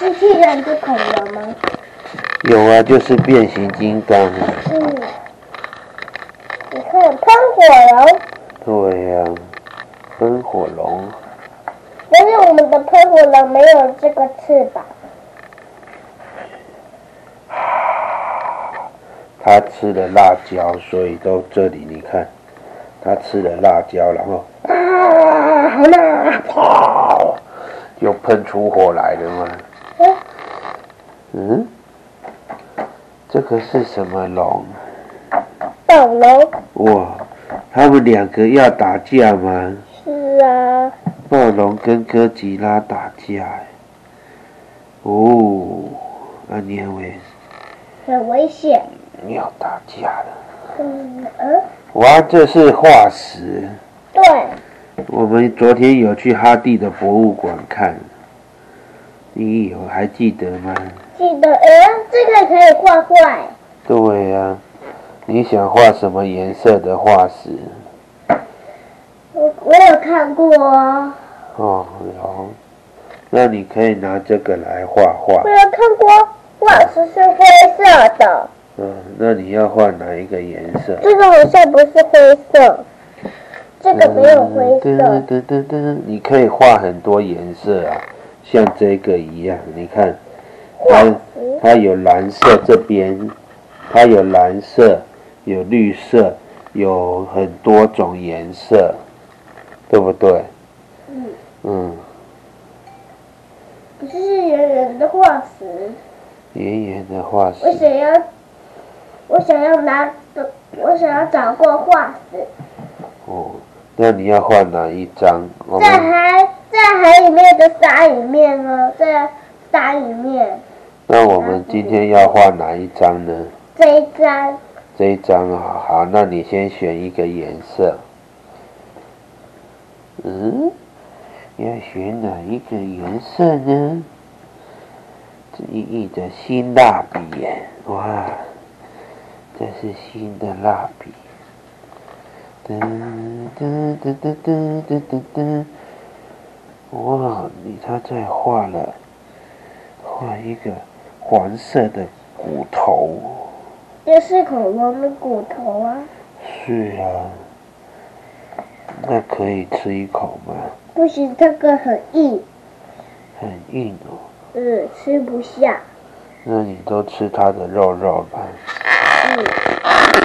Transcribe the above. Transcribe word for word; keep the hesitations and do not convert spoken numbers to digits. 机器人不恐龙吗？有啊，就是变形金刚啊。嗯。你看喷火龙。对呀、啊，喷火龙。但是我们的喷火龙没有这个翅膀。它吃了辣椒，所以到这里你看，它吃了辣椒，然后啊，好辣！跑，又喷出火来了吗？嗯。嗯？这个是什么龙？暴龙。哇，他们两个要打架吗？是啊。暴龙跟哥吉拉打架。哦，啊，你很危，很危险。你要打架了。嗯嗯。哇，这是化石。对。我们昨天有去哈蒂的博物馆看，你有还记得吗？记得，哎、欸，这个可以画画。对呀、啊，你想画什么颜色的化石？我我有看过哦。哦，有。那你可以拿这个来画画。我有看过，化石是灰色的。嗯，那你要画哪一个颜色？这个好像不是灰色，这个没有灰色。嗯、噔噔噔噔你可以画很多颜色啊，像这个一样，你看，它它有蓝色这边，它有蓝色，有绿色，有很多种颜色，对不对？嗯。嗯。可是圆圆的化石。圆圆的化石。我想要。我想要拿，我想要找过化石。哦，那你要画哪一张？在海，在海里面的沙里面哦，在沙里面。那我们今天要画哪一张呢？这一张。这一张啊，好，那你先选一个颜色。嗯，要选哪一个颜色呢？这一亿的新蜡笔耶，哇！这是新的蜡笔，噔噔噔噔噔噔噔噔，哇！你他在画了，画一个黄色的骨头。这是恐龙的骨头啊。是啊，那可以吃一口吗？不行，这个很硬。很硬哦。嗯，吃不下。那你都吃它的肉肉吧。嗯。